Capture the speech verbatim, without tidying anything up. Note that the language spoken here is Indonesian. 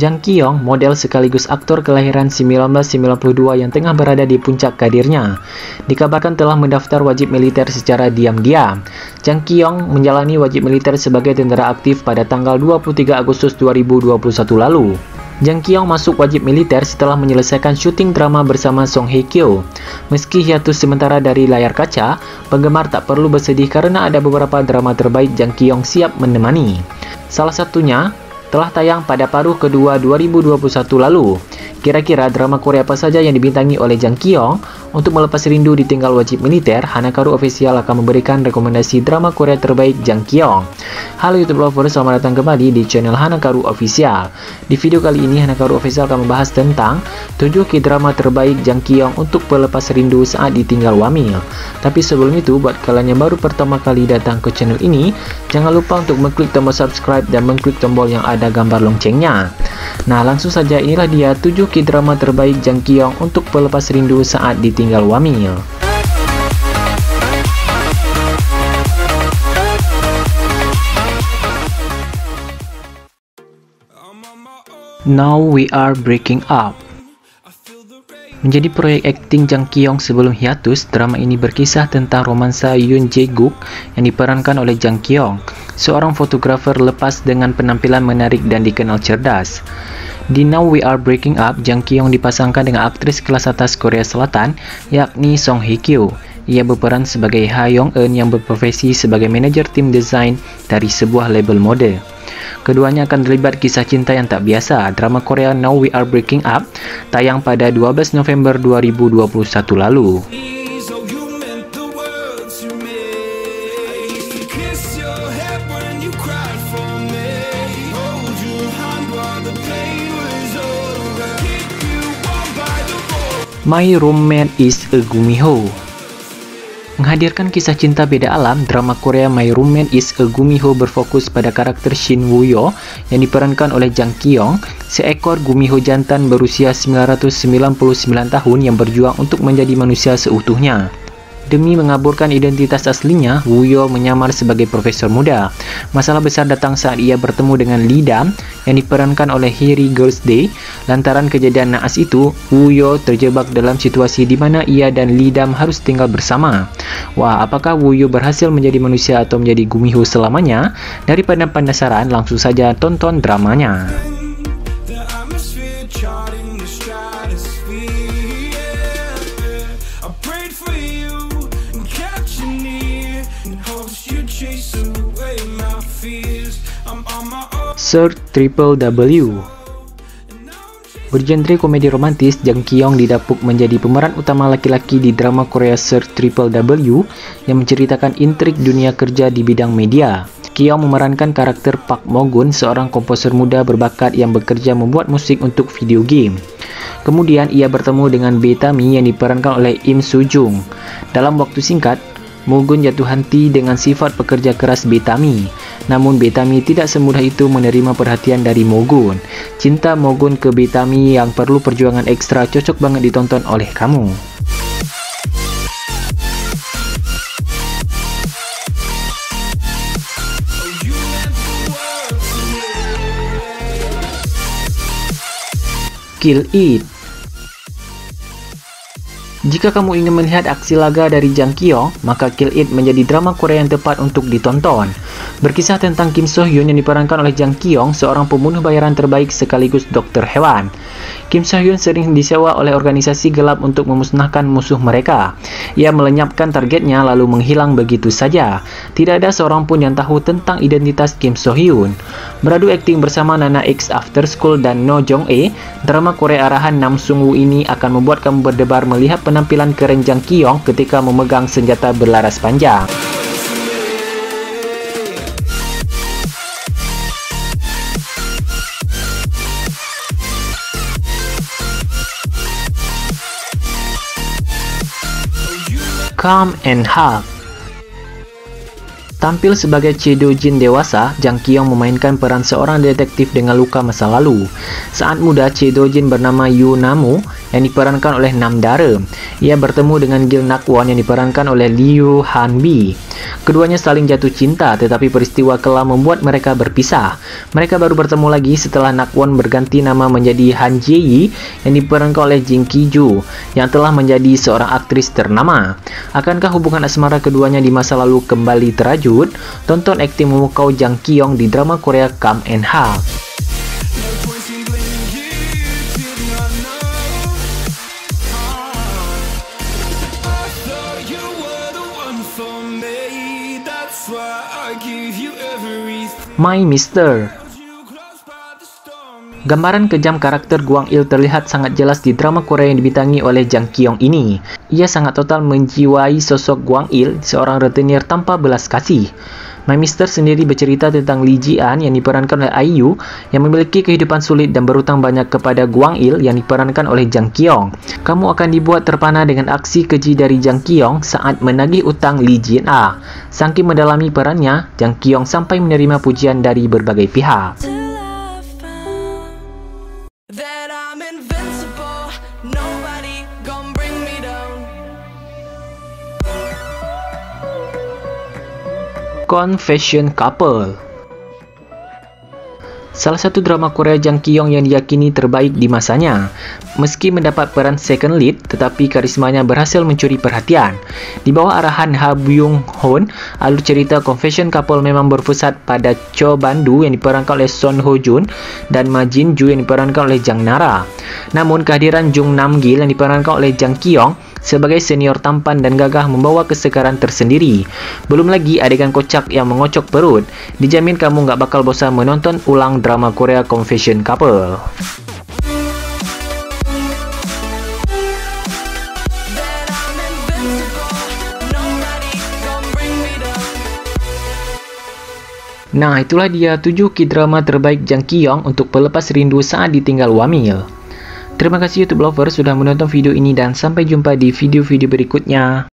Jang Ki-yong, model sekaligus aktor kelahiran seribu sembilan ratus sembilan puluh dua yang tengah berada di puncak karirnya, dikabarkan telah mendaftar wajib militer secara diam-diam. Jang Ki-yong menjalani wajib militer sebagai tentara aktif pada tanggal dua puluh tiga Agustus dua ribu dua puluh satu lalu. Jang Ki-yong masuk wajib militer setelah menyelesaikan syuting drama bersama Song Hye-kyo. Meski hiatus sementara dari layar kaca, penggemar tak perlu bersedih karena ada beberapa drama terbaik Jang Ki-yong siap menemani. Salah satunya telah tayang pada paruh kedua dua ribu dua puluh satu lalu. Kira-kira drama Korea apa saja yang dibintangi oleh Jang Ki-yong? Untuk melepas rindu ditinggal wajib militer, Hanakaru official akan memberikan rekomendasi drama Korea terbaik Jang Ki-yong. Halo YouTube lovers, selamat datang kembali di channel Hanakaru official. Di video kali ini Hanakaru official akan membahas tentang tujuh K-drama terbaik Jang Ki-yong untuk pelepas rindu saat ditinggal wamil. Tapi sebelum itu, buat kalian yang baru pertama kali datang ke channel ini, jangan lupa untuk mengklik tombol subscribe dan mengklik tombol yang ada gambar loncengnya. Nah, langsung saja, inilah dia tujuh K-drama terbaik Jang Ki-yong untuk pelepas rindu saat ditinggal wamil. Now We Are Breaking Up. Menjadi proyek akting Jang Ki-yong sebelum hiatus, drama ini berkisah tentang romansa Yoon Jae-guk yang diperankan oleh Jang Ki-yong, seorang fotografer lepas dengan penampilan menarik dan dikenal cerdas. Di Now We Are Breaking Up, Jang Ki-yong dipasangkan dengan aktris kelas atas Korea Selatan, yakni Song Hye-kyo. Ia berperan sebagai Ha Yong-eun yang berprofesi sebagai manajer tim desain dari sebuah label mode. Keduanya akan terlibat kisah cinta yang tak biasa. Drama Korea Now We Are Breaking Up tayang pada dua belas November dua ribu dua puluh satu lalu. My Roommate Is a Gumiho. Menghadirkan kisah cinta beda alam, drama Korea My Roommate Is a Gumiho berfokus pada karakter Shin Woo-yo yang diperankan oleh Jang Ki-yong, seekor gumiho jantan berusia sembilan ratus sembilan puluh sembilan tahun yang berjuang untuk menjadi manusia seutuhnya. Demi mengaburkan identitas aslinya, Woo-yo menyamar sebagai profesor muda. Masalah besar datang saat ia bertemu dengan Lee Dam yang diperankan oleh Hyeri Girl's Day. Lantaran kejadian naas itu, Woo-yo terjebak dalam situasi di mana ia dan Lee Dam harus tinggal bersama. Wah, apakah Woo-yo berhasil menjadi manusia atau menjadi gumiho selamanya? Daripada penasaran, langsung saja tonton dramanya. Sir Triple W. Bergenre komedi romantis, Jang Ki-yong didapuk menjadi pemeran utama laki-laki di drama Korea Sir Triple W yang menceritakan intrik dunia kerja di bidang media. Ki-yong memerankan karakter Park Mo-gun, seorang komposer muda berbakat yang bekerja membuat musik untuk video game. Kemudian ia bertemu dengan Bae Tami yang diperankan oleh Im Soo Jung. Dalam waktu singkat, Mo-gun jatuh hati dengan sifat pekerja keras Bae Tami. Namun Bae Tami tidak semudah itu menerima perhatian dari Mo-gun. Cinta Mo-gun ke Bae Tami yang perlu perjuangan ekstra cocok banget ditonton oleh kamu. Kill It. Jika kamu ingin melihat aksi laga dari Jang Ki-yong, maka Kill It menjadi drama Korea yang tepat untuk ditonton. Berkisah tentang Kim Soo Hyun yang diperankan oleh Jang Ki-yong, seorang pembunuh bayaran terbaik sekaligus dokter hewan. Kim Soo Hyun sering disewa oleh organisasi gelap untuk memusnahkan musuh mereka. Ia melenyapkan targetnya lalu menghilang begitu saja. Tidak ada seorang pun yang tahu tentang identitas Kim Soo Hyun. Beradu akting bersama Nana X After School dan No Jong-e, drama Korea arahan Nam Sung-woo ini akan membuat kamu berdebar melihat penampilan keren Jang Ki-yong ketika memegang senjata berlaras panjang. Come and Hug. Tampil sebagai Chedo Jin dewasa, Jang Ki-yong memainkan peran seorang detektif dengan luka masa lalu. Saat muda, Chedo Jin bernama Yu Namu yang diperankan oleh Nam Daeum. Ia bertemu dengan Gil Nakwon yang diperankan oleh Liu Hanbi. Keduanya saling jatuh cinta, tetapi peristiwa kelam membuat mereka berpisah. Mereka baru bertemu lagi setelah Nakwon berganti nama menjadi Han Jae-yi yang diperankan oleh Jing Ki-ju yang telah menjadi seorang aktris ternama. Akankah hubungan asmara keduanya di masa lalu kembali terajut? Tonton akting memukau Jang Ki-yong di drama Korea Come and Hug. My Mister. Gambaran kejam karakter Gwang Il terlihat sangat jelas di drama Korea yang dibintangi oleh Jang Ki-yong ini. Ia sangat total menjiwai sosok Gwang Il, seorang rentenir tanpa belas kasih. My Mister sendiri bercerita tentang Lee Ji-an yang diperankan oleh I U yang memiliki kehidupan sulit dan berutang banyak kepada Gwang Il yang diperankan oleh Jang Ki-yong. Kamu akan dibuat terpana dengan aksi keji dari Jang Ki-yong saat menagih utang Lee Ji-an. Saking mendalami perannya, Jang Ki-yong sampai menerima pujian dari berbagai pihak. Confession Couple. Salah satu drama Korea Jang Ki-yong yang diyakini terbaik di masanya. Meski mendapat peran second lead, tetapi karismanya berhasil mencuri perhatian. Di bawah arahan Ha Byung Hoon, alur cerita Confession Couple memang berpusat pada Cho Ban-du yang diperankan oleh Son Ho Jun dan Ma Jin-ju yang diperankan oleh Jang Nara. Namun kehadiran Jung Nam-gil yang diperankan oleh Jang Ki-yong sebagai senior tampan dan gagah membawa kesegaran tersendiri. Belum lagi adegan kocak yang mengocok perut. Dijamin kamu nggak bakal bosan menonton ulang drama Korea Confession Couple. Nah, itulah dia tujuh K-drama terbaik Jang Ki-yong untuk pelepas rindu saat ditinggal wamil. Terima kasih YouTube lovers sudah menonton video ini dan sampai jumpa di video-video berikutnya.